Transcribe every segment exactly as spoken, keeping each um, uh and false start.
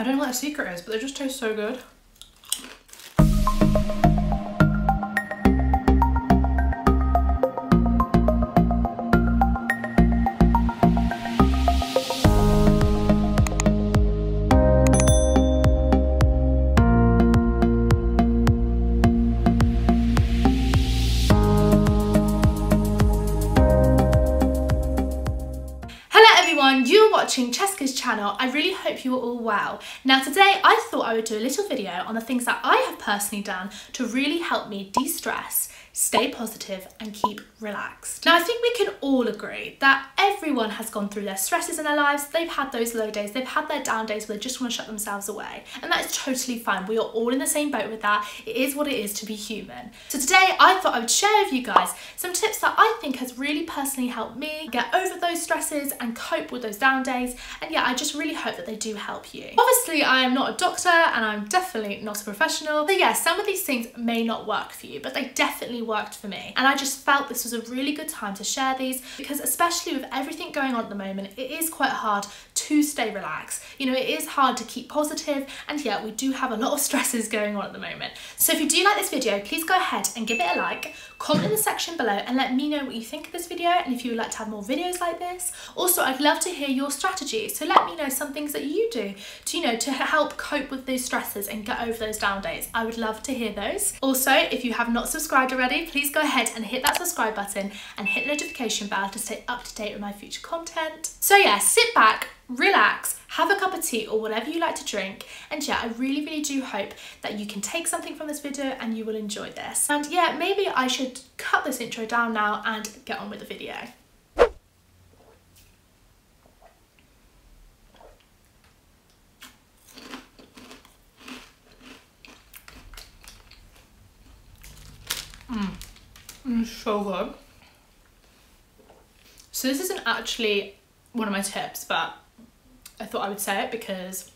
I don't know what their secret is, but they just taste so good. You're watching Cheska's channel. I really hope you are all well. Now today I thought I would do a little video on the things that I have personally done to really help me de-stress, stay positive and keep relaxed. Now I think we can all agree that everyone has gone through their stresses in their lives. They've had those low days, they've had their down days where they just want to shut themselves away, and that is totally fine. We are all in the same boat with that. It is what it is to be human. So today I thought I would share with you guys some tips that I think has really personally helped me get over those stresses and cope with those down days, and yeah, I just really hope that they do help you. Obviously I am not a doctor and I'm definitely not a professional, but yeah, some of these things may not work for you, but they definitely worked for me, and I just felt this was a really good time to share these, because especially with everything going on at the moment, it is quite hard to stay relaxed. You know, it is hard to keep positive, and yet we do have a lot of stresses going on at the moment. So if you do like this video, please go ahead and give it a like, comment in the section below and let me know what you think of this video and if you would like to have more videos like this. Also, I'd love to hear your strategies, so let me know some things that you do to, you know, to help cope with those stresses and get over those down days. I would love to hear those. Also, if you have not subscribed already, please go ahead and hit that subscribe button and hit the notification bell to stay up to date with my future content. So yeah, sit back, relax, have a cup of tea or whatever you like to drink, and yeah, I really really do hope that you can take something from this video and you will enjoy this. And yeah, maybe I should cut this intro down now and get on with the video. So good. So this isn't actually one of my tips, but I thought I would say it because,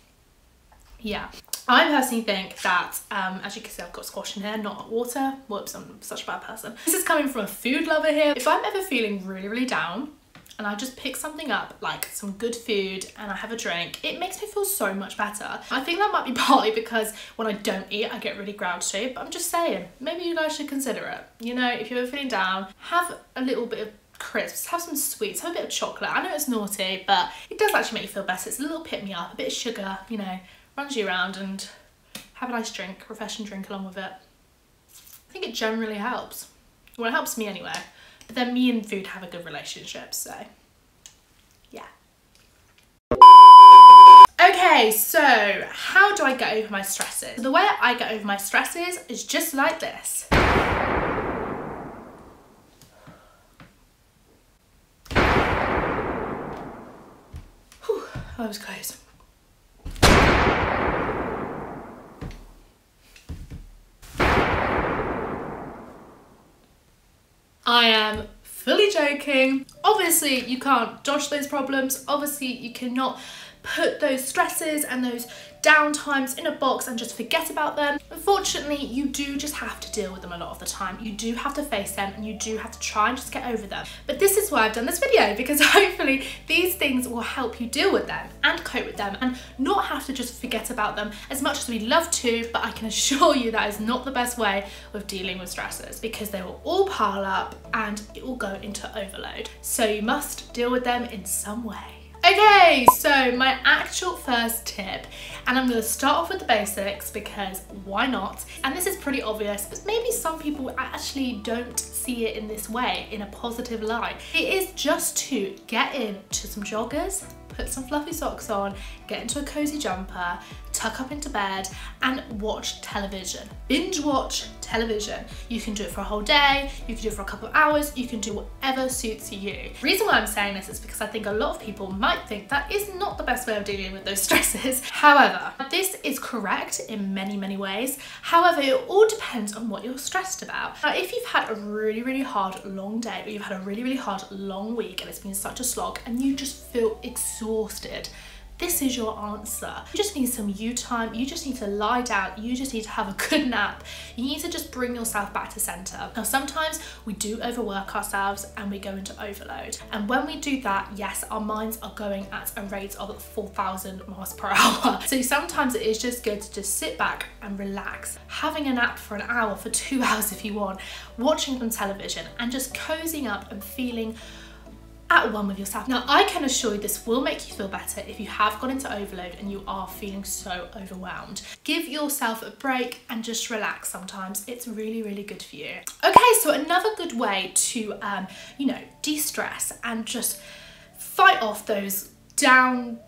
yeah, I personally think that, um, as you can see, I've got squash in here, not water. Whoops, I'm such a bad person. This is coming from a food lover here. If I'm ever feeling really, really down and I just pick something up, like some good food, and I have a drink, it makes me feel so much better. I think that might be partly because when I don't eat, I get really grouchy, but I'm just saying, maybe you guys should consider it. You know, if you're ever feeling down, have a little bit of crisps, have some sweets, have a bit of chocolate. I know it's naughty, but it does actually make you feel better. It's a little pick-me-up, a bit of sugar, you know, runs you around, and have a nice drink, refreshing drink along with it. I think it generally helps. Well, it helps me anyway. But then me and food have a good relationship, so yeah. Okay, so how do I get over my stresses? The way I get over my stresses is just like this. Whew, I was close. I am fully joking. Obviously you can't dodge those problems. Obviously you cannot put those stresses and those down times in a box and just forget about them. Unfortunately, you do just have to deal with them a lot of the time. You do have to face them and you do have to try and just get over them. But this is why I've done this video, because hopefully these things will help you deal with them and cope with them and not have to just forget about them as much as we love to, but I can assure you that is not the best way of dealing with stresses, because they will all pile up and it will go into overload. So you must deal with them in some way. Okay, so my actual first tip, and I'm going to start off with the basics because why not? And this is pretty obvious, but maybe some people actually don't see it in this way, in a positive light. It is just to get into some joggers, put some fluffy socks on, get into a cozy jumper, tuck up into bed and watch television. Binge watch television. You can do it for a whole day, you can do it for a couple of hours, you can do whatever suits you. The reason why I'm saying this is because I think a lot of people might think that is not the best way of dealing with those stresses. However, this is correct in many, many ways. However, it all depends on what you're stressed about. Now, if you've had a really, really hard long day, or you've had a really, really hard long week and it's been such a slog and you just feel exhausted, this is your answer. You just need some you time. You just need to lie down. You just need to have a good nap. You need to just bring yourself back to center. Now, sometimes we do overwork ourselves and we go into overload. And when we do that, yes, our minds are going at a rate of four thousand miles per hour. So sometimes it is just good to just sit back and relax, having a nap for an hour, for two hours if you want, watching some television and just cozying up and feeling at one with yourself. Now, I can assure you this will make you feel better if you have gone into overload and you are feeling so overwhelmed. Give yourself a break and just relax sometimes. It's really, really good for you. Okay, so another good way to, um, you know, de-stress and just fight off those down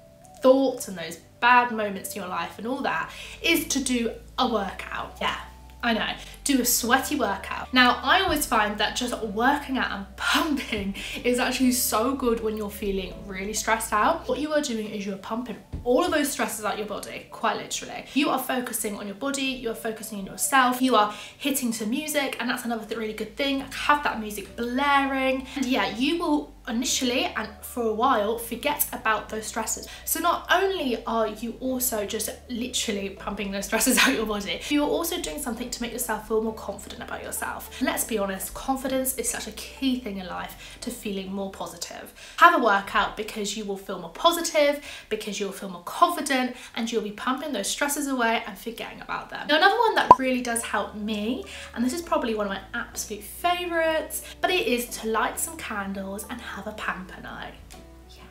thoughts and those bad moments in your life and all that is to do a workout. Yeah, I know, do a sweaty workout. Now, I always find that just working out and pumping is actually so good when you're feeling really stressed out. What you are doing is you're pumping all of those stresses out your body, quite literally. You are focusing on your body, you're focusing on yourself, you are hitting to music, and that's another really good thing. Have that music blaring. And yeah, you will initially and for a while forget about those stresses. So not only are you also just literally pumping those stresses out your body, you're also doing something to make yourself feel more confident about yourself. Let's be honest, confidence is such a key thing in life to feeling more positive. Have a workout because you will feel more positive, because you'll feel more confident, and you'll be pumping those stresses away and forgetting about them. Now, another one that really does help me, and this is probably one of my absolute favorites, but it is to light some candles and have a pamper night. Yeah.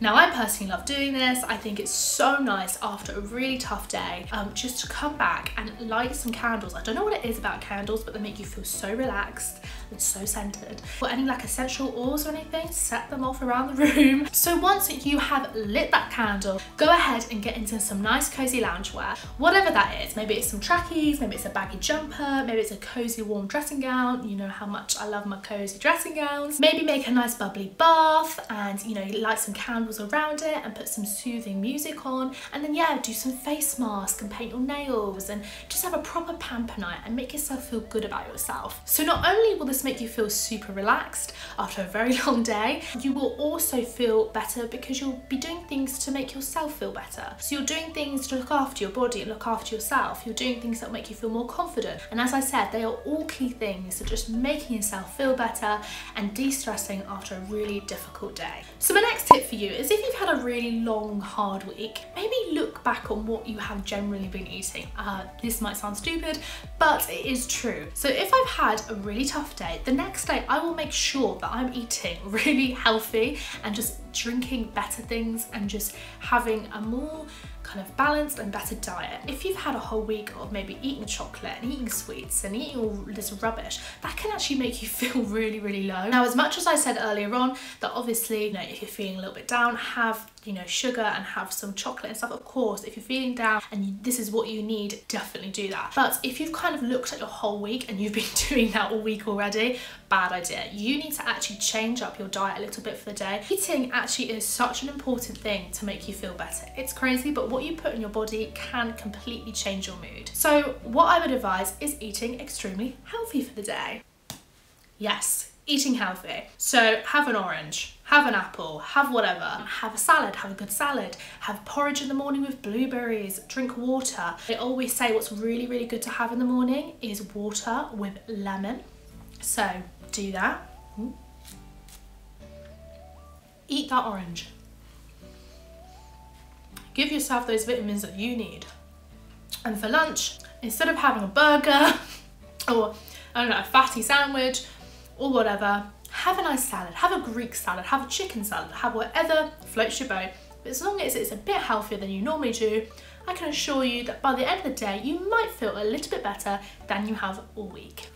Now, I personally love doing this. I think it's so nice after a really tough day, um, just to come back and light some candles. I don't know what it is about candles, but they make you feel so relaxed and so centered. For any like essential oils or anything, set them off around the room. So once you have lit that candle, go ahead and get into some nice cozy loungewear, whatever that is. Maybe it's some trackies, maybe it's a baggy jumper, maybe it's a cozy warm dressing gown. You know how much I love my cozy dressing gowns. Maybe make a nice bubbly bath and, you know, light some candles around it and put some soothing music on. And then yeah, do some face mask and paint your nails and just have a proper pamper night and make yourself feel good about yourself. So not only will this make you feel super relaxed after a very long day, you will also feel better because you'll be doing things to make yourself feel better. So you're doing things to look after your body and look after yourself. You're doing things that make you feel more confident. And as I said, they are all key things to just making yourself feel better and de-stressing after a really difficult day. So my next tip for you is if you've had a really long, hard week, maybe look back on what you have generally been eating. Uh, this might sound stupid, but it is true. So if I've had a really tough day, the next day I will make sure that I'm eating really healthy and just drinking better things and just having a more kind of balanced and better diet. If you've had a whole week of maybe eating chocolate and eating sweets and eating all this rubbish, that can actually make you feel really, really low. Now, as much as I said earlier on that obviously, you know, if you're feeling a little bit down, have, you know, sugar and have some chocolate and stuff. Of course, if you're feeling down and you, this is what you need, definitely do that. But if you've kind of looked at your whole week and you've been doing that all week already, bad idea. You need to actually change up your diet a little bit for the day. Eating actually is such an important thing to make you feel better. It's crazy, but what you put in your body can completely change your mood. So what I would advise is eating extremely healthy for the day. Yes, eating healthy. So have an orange, have an apple, have whatever, have a salad, have a good salad, have porridge in the morning with blueberries, drink water. They always say what's really, really good to have in the morning is water with lemon. So do that. Eat that orange. Give yourself those vitamins that you need. And for lunch, instead of having a burger or, I don't know, a fatty sandwich or whatever, have a nice salad, have a Greek salad, have a chicken salad, have whatever floats your boat. But as long as it's a bit healthier than you normally do, I can assure you that by the end of the day, you might feel a little bit better than you have all week.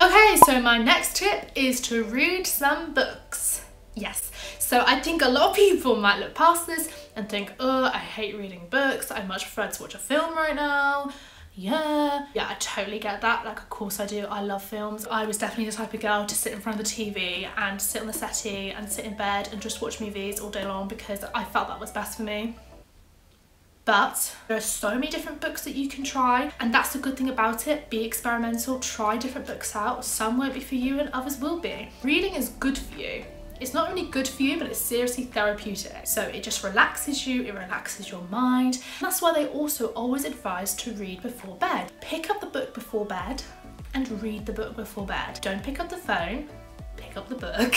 Okay, so my next tip is to read some books. Yes, so I think a lot of people might look past this and think, oh, I hate reading books. I much prefer to watch a film right now. Yeah, yeah, I totally get that. Like, of course I do. I love films. I was definitely the type of girl to sit in front of the T V and sit on the settee and sit in bed and just watch movies all day long because I felt that was best for me. But there are so many different books that you can try, and that's the good thing about it. Be experimental, try different books out. Some won't be for you and others will be. Reading is good for you. It's not only good for you, but it's seriously therapeutic. So it just relaxes you, it relaxes your mind. And that's why they also always advise to read before bed. Pick up the book before bed and read the book before bed. Don't pick up the phone, pick up the book.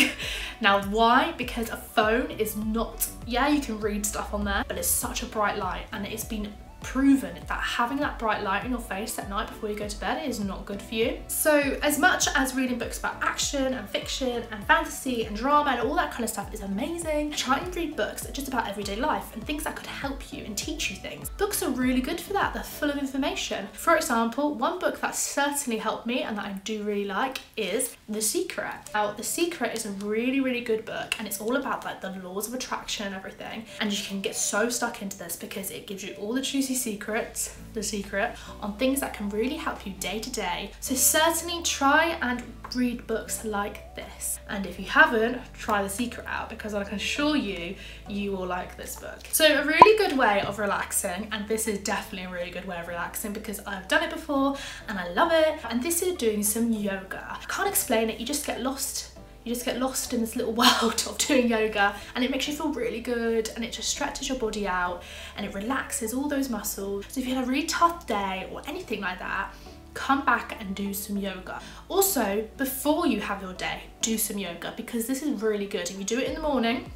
Now why? Because a phone is not, yeah, you can read stuff on there, but it's such a bright light, and it's been proven that having that bright light in your face at night before you go to bed is not good for you. So as much as reading books about action and fiction and fantasy and drama and all that kind of stuff is amazing, try and read books just about everyday life and things that could help you and teach you things. Books are really good for that. They're full of information. For example, one book that certainly helped me and that I do really like is The Secret. Now, The Secret is a really, really good book, and it's all about like the laws of attraction and everything. And you can get so stuck into this because it gives you all the juicy secrets, the secret, on things that can really help you day to day. So certainly try and read books like this. And if you haven't, try The Secret out, because I can assure you, you will like this book. So a really good way of relaxing, and this is definitely a really good way of relaxing because I've done it before and I love it. And this is doing some yoga. I can't explain it, you just get lost You just get lost in this little world of doing yoga, and it makes you feel really good, and it just stretches your body out and it relaxes all those muscles. So if you had a really tough day or anything like that, come back and do some yoga. Also, before you have your day, do some yoga, because this is really good. If you do it in the morning,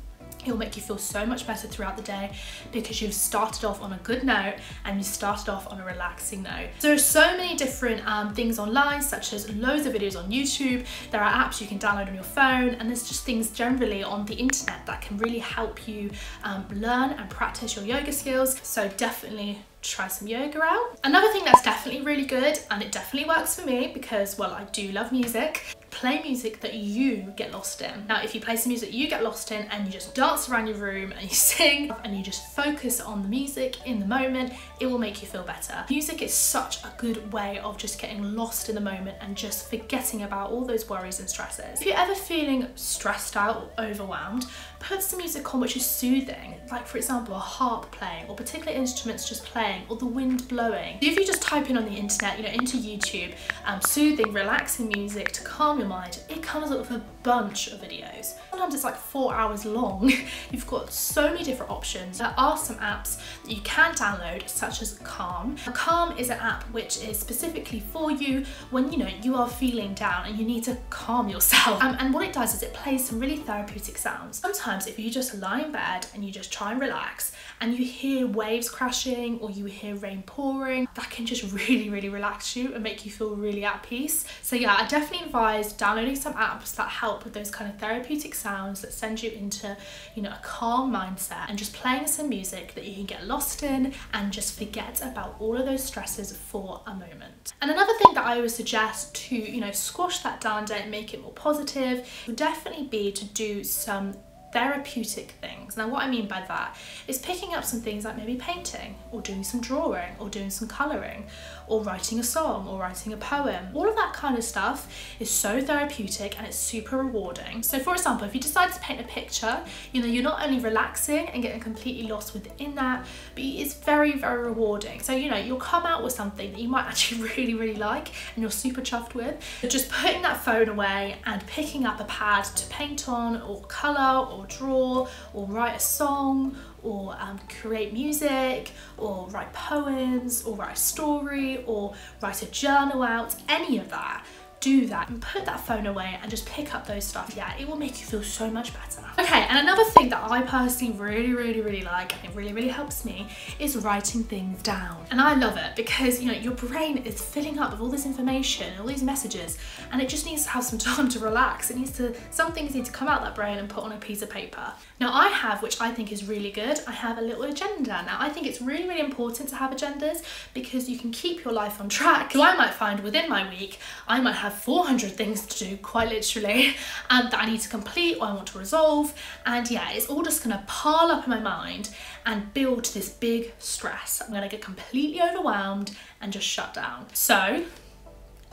it'll make you feel so much better throughout the day because you've started off on a good note and you started off on a relaxing note. There are so many different um, things online, such as loads of videos on YouTube. There are apps you can download on your phone, and there's just things generally on the internet that can really help you um, learn and practice your yoga skills. So definitely try some yoga out. Another thing that's definitely really good, and it definitely works for me because, well, I do love music. Play music that you get lost in. Now, if you play some music you get lost in and you just dance around your room and you sing and you just focus on the music in the moment, it will make you feel better. Music is such a good way of just getting lost in the moment and just forgetting about all those worries and stresses. If you're ever feeling stressed out or overwhelmed, put some music on which is soothing, like for example a harp playing, or particular instruments just playing, or the wind blowing. If you just type in on the internet, you know, into YouTube, um, soothing, relaxing music to calm your mind, it comes up with a bunch of videos. Sometimes it's like four hours long. You've got so many different options. There are some apps that you can download, such as Calm. Now, Calm is an app which is specifically for you when, you know, you are feeling down and you need to calm yourself. Um, and what it does is it plays some really therapeutic sounds. Sometimes if you just lie in bed and you just try and relax and you hear waves crashing or you hear rain pouring, that can just really, really relax you and make you feel really at peace. So yeah, I definitely advise downloading some apps that help with those kind of therapeutic sounds that send you into, you know, a calm mindset, and just playing some music that you can get lost in and just forget about all of those stresses for a moment. And another thing that I would suggest to, you know, squash that down day and make it more positive would definitely be to do some therapeutic things. Now what I mean by that is picking up some things like maybe painting, or doing some drawing, or doing some colouring, or writing a song, or writing a poem. All of that kind of stuff is so therapeutic and it's super rewarding. So for example, if you decide to paint a picture, you know, you're not only relaxing and getting completely lost within that, but it's very, very rewarding. So, you know, you'll come out with something that you might actually really, really like and you're super chuffed with. But just putting that phone away and picking up a pad to paint on, or colour, or Or draw, or write a song, or um, create music, or write poems, or write a story, or write a journal out, any of that. Do that and put that phone away and just pick up those stuff. Yeah, it will make you feel so much better. Okay, and another thing that I personally really, really, really like, and it really, really helps me, is writing things down. And I love it because, you know, your brain is filling up with all this information, all these messages, and it just needs to have some time to relax. It needs to, some things need to come out that brain and put on a piece of paper. Now I have, which I think is really good, I have a little agenda. Now I think it's really, really important to have agendas because you can keep your life on track. So I might find within my week, I might have four hundred things to do, quite literally, and um, that I need to complete or I want to resolve, and yeah, it's all just gonna pile up in my mind and build this big stress. I'm gonna get completely overwhelmed and just shut down. So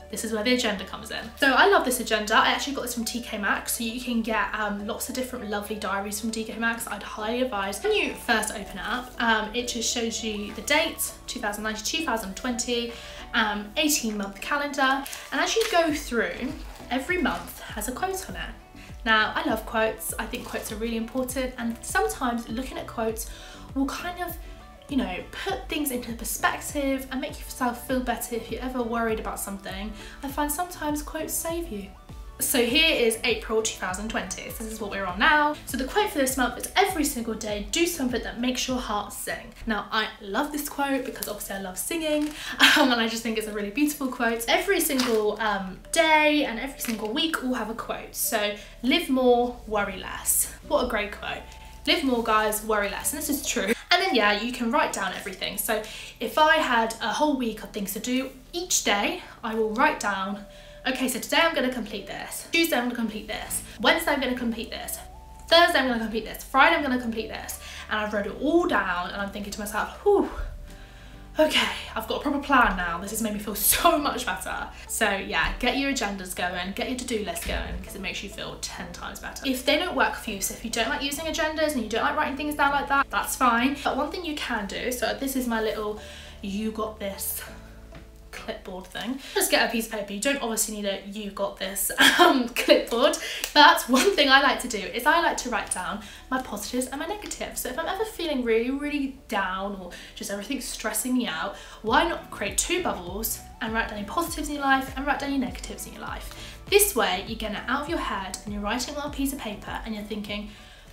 this is where the agenda comes in. So I love this agenda. I actually got this from T K Maxx. So you can get um, lots of different lovely diaries from T K Maxx. I'd highly advise when you first open it up, um, it just shows you the dates, two thousand nineteen to two thousand twenty, um, eighteen month calendar. And as you go through, every month has a quote on it. Now, I love quotes. I think quotes are really important, and sometimes looking at quotes will kind of, you know, put things into perspective and make yourself feel better if you're ever worried about something. I find sometimes quotes save you. So here is April two thousand twenty, so this is what we're on now. So the quote for this month is, every single day, do something that makes your heart sing. Now, I love this quote because obviously I love singing, um, and I just think it's a really beautiful quote. Every single um, day and every single week will have a quote. So live more, worry less. What a great quote. Live more, guys, worry less, and this is true. And then yeah, you can write down everything. So if I had a whole week of things to do, each day I will write down, okay, so today I'm gonna complete this. Tuesday I'm gonna complete this. Wednesday I'm gonna complete this. Thursday I'm gonna complete this. Friday I'm gonna complete this. And I've wrote it all down, and I'm thinking to myself, whew, okay, I've got a proper plan now. This has made me feel so much better. So yeah, get your agendas going, get your to-do list going, because it makes you feel ten times better. If they don't work for you, so if you don't like using agendas and you don't like writing things down like that, that's fine. But one thing you can do, so this is my little, you got this clipboard thing. Just get a piece of paper. You don't obviously need a you got this um, clipboard. But one thing I like to do is I like to write down my positives and my negatives. So if I'm ever feeling really, really down or just everything's stressing me out, why not create two bubbles and write down your positives in your life and write down your negatives in your life. This way you get it out of your head and you're writing on a piece of paper and you're thinking,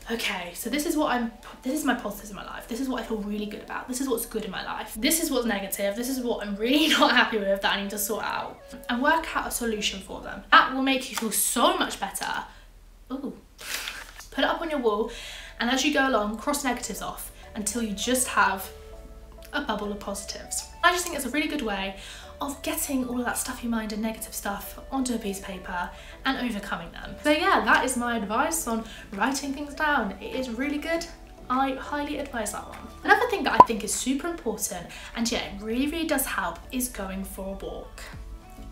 okay, so this is what I'm, this is my positives in my life. This is what I feel really good about. This is what's good in my life. This is what's negative. This is what I'm really not happy with that I need to sort out, and work out a solution for them. That will make you feel so much better. Ooh. Put it up on your wall, and as you go along, cross negatives off until you just have a bubble of positives. I just think it's a really good way of getting all of that stuffy mind and negative stuff onto a piece of paper and overcoming them. So yeah, that is my advice on writing things down. It is really good. I highly advise that one. Another thing that I think is super important, and yeah, it really, really does help, is going for a walk.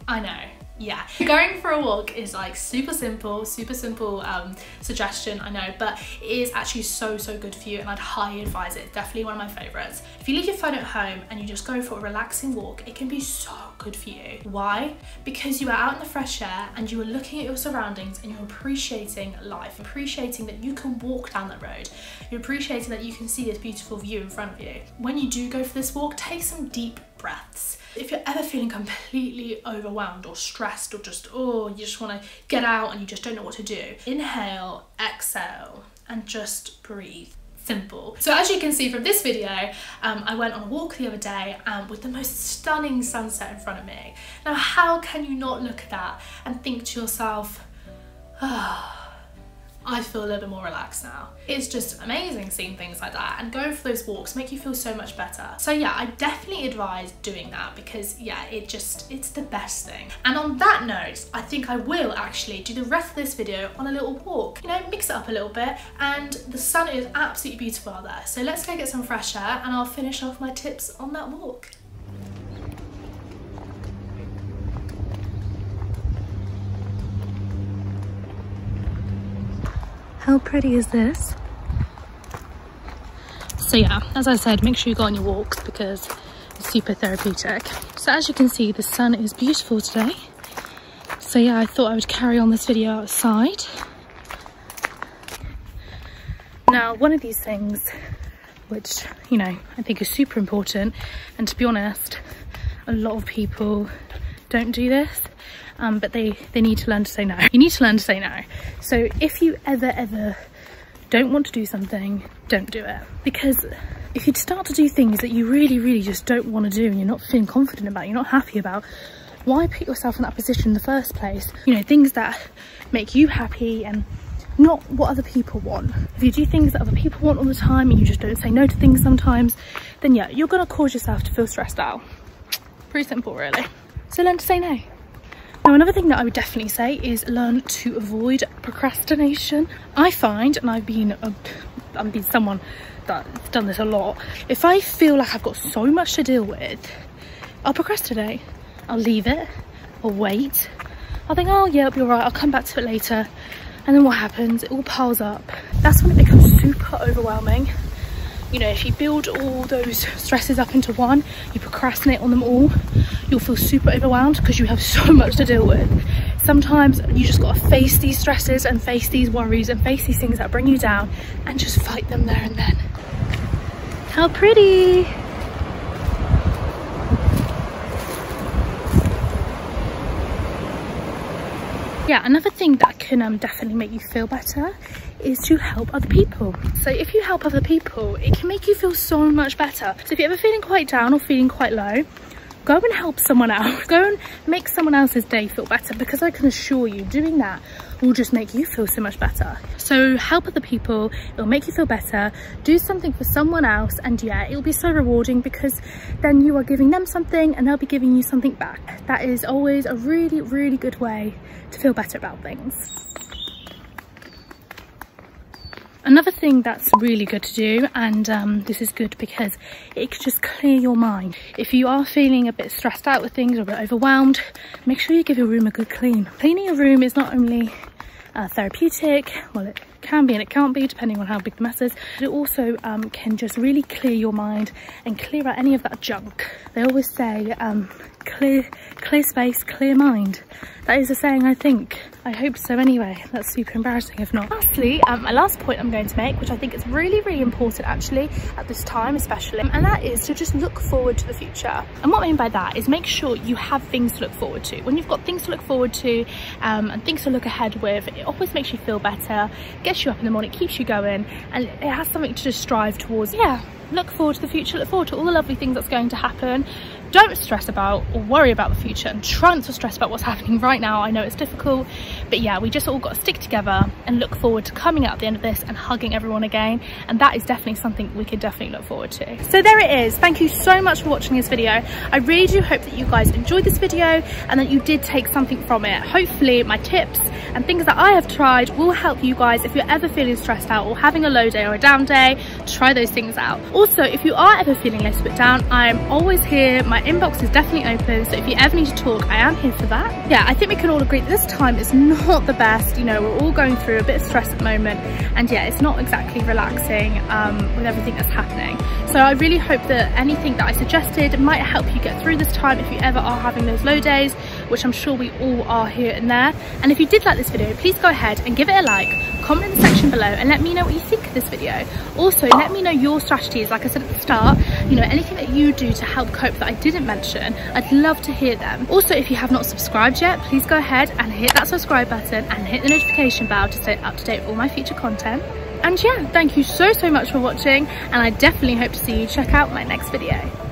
I know, yeah. Going for a walk is like super simple, super simple um, suggestion, I know, but it is actually so, so good for you, and I'd highly advise it. Definitely one of my favorites. If you leave your phone at home and you just go for a relaxing walk, it can be so good for you. Why? Because you are out in the fresh air and you are looking at your surroundings and you're appreciating life, appreciating that you can walk down that road. You're appreciating that you can see this beautiful view in front of you. When you do go for this walk, take some deep breaths. If you're ever feeling completely overwhelmed or stressed or just, oh, you just want to get out and you just don't know what to do, inhale, exhale, and just breathe. Simple. So as you can see from this video, um, I went on a walk the other day um, with the most stunning sunset in front of me. Now, how can you not look at that and think to yourself, ah, oh, I feel a little more relaxed now. It's just amazing seeing things like that, and going for those walks make you feel so much better. So yeah, I definitely advise doing that, because yeah, it just, it's the best thing. And on that note, I think I will actually do the rest of this video on a little walk. You know, mix it up a little bit, and the sun is absolutely beautiful out there. So let's go get some fresh air, and I'll finish off my tips on that walk. How pretty is this? So yeah, as I said, make sure you go on your walks because it's super therapeutic. So as you can see, the sun is beautiful today. So yeah, I thought I would carry on this video outside. Now, one of these things, which, you know, I think is super important, and to be honest, a lot of people don't do this, um, but they, they need to learn to say no. You need to learn to say no. So if you ever, ever don't want to do something, don't do it. Because if you start to do things that you really, really just don't want to do and you're not feeling confident about, you're not happy about, why put yourself in that position in the first place? You know, things that make you happy and not what other people want. If you do things that other people want all the time and you just don't say no to things sometimes, then yeah, you're going to cause yourself to feel stressed out. Pretty simple, really. So learn to say no. Now, another thing that I would definitely say is learn to avoid procrastination. I find, and I've been, uh, I've been someone that's done this a lot, if I feel like I've got so much to deal with, I'll procrastinate. I'll leave it, I'll wait. I'll think, oh yeah, it'll be all right, I'll come back to it later. And then what happens? It all piles up. That's when it becomes super overwhelming. You know, if you build all those stresses up into one, you procrastinate on them all, you'll feel super overwhelmed because you have so much to deal with. sometimes you just got to face these stresses and face these worries and face these things that bring you down and just fight them there and then. How pretty. Yeah, another thing that can um, definitely make you feel better is to help other people. So if you help other people, it can make you feel so much better. So if you're ever feeling quite down or feeling quite low, go and help someone else. Go and make someone else's day feel better, because I can assure you doing that will just make you feel so much better. So help other people, it'll make you feel better. Do something for someone else, and yeah, it'll be so rewarding, because then you are giving them something and they'll be giving you something back. That is always a really, really good way to feel better about things. Another thing that's really good to do, and um, this is good because it can just clear your mind. If you are feeling a bit stressed out with things or a bit overwhelmed, make sure you give your room a good clean. Cleaning your room is not only uh, therapeutic, well, it can be and it can't be depending on how big the mess is, but it also um, can just really clear your mind and clear out any of that junk. They always say um, clear, clear space, clear mind. That is a saying, I think. I hope so anyway. That's super embarrassing if not. Lastly, um, my last point I'm going to make, which I think is really, really important actually at this time especially, and that is to just look forward to the future. And what I mean by that is make sure you have things to look forward to. When you've got things to look forward to um, and things to look ahead with, it always makes you feel better, gets you up in the morning, keeps you going, and it has something to just strive towards. Yeah, look forward to the future, look forward to all the lovely things that's going to happen. Don't stress about or worry about the future and try not to stress about what's happening right now. I know it's difficult, but yeah, we just all got to stick together and look forward to coming out at the end of this and hugging everyone again, and that is definitely something we can definitely look forward to. So there it is. Thank you so much for watching this video. I really do hope that you guys enjoyed this video and that you did take something from it. Hopefully my tips and things that I have tried will help you guys if you're ever feeling stressed out or having a low day or a down day. Try those things out. Also, if you are ever feeling a little bit down, I am always here. My inbox is definitely open, so if you ever need to talk, I am here for that. Yeah, I think we can all agree that this time is not the best. You know, we're all going through a bit of stress at the moment, and yeah, it's not exactly relaxing um, with everything that's happening. So I really hope that anything that I suggested might help you get through this time if you ever are having those low days, which I'm sure we all are here and there. And if you did like this video, please go ahead and give it a like, comment in the section below and let me know what you think of this video. Also, let me know your strategies, like I said at the start, you know, anything that you do to help cope that I didn't mention. I'd love to hear them. Also, if you have not subscribed yet, please go ahead and hit that subscribe button and hit the notification bell to stay up to date with all my future content. And yeah, thank you so, so much for watching, and I definitely hope to see you check out my next video.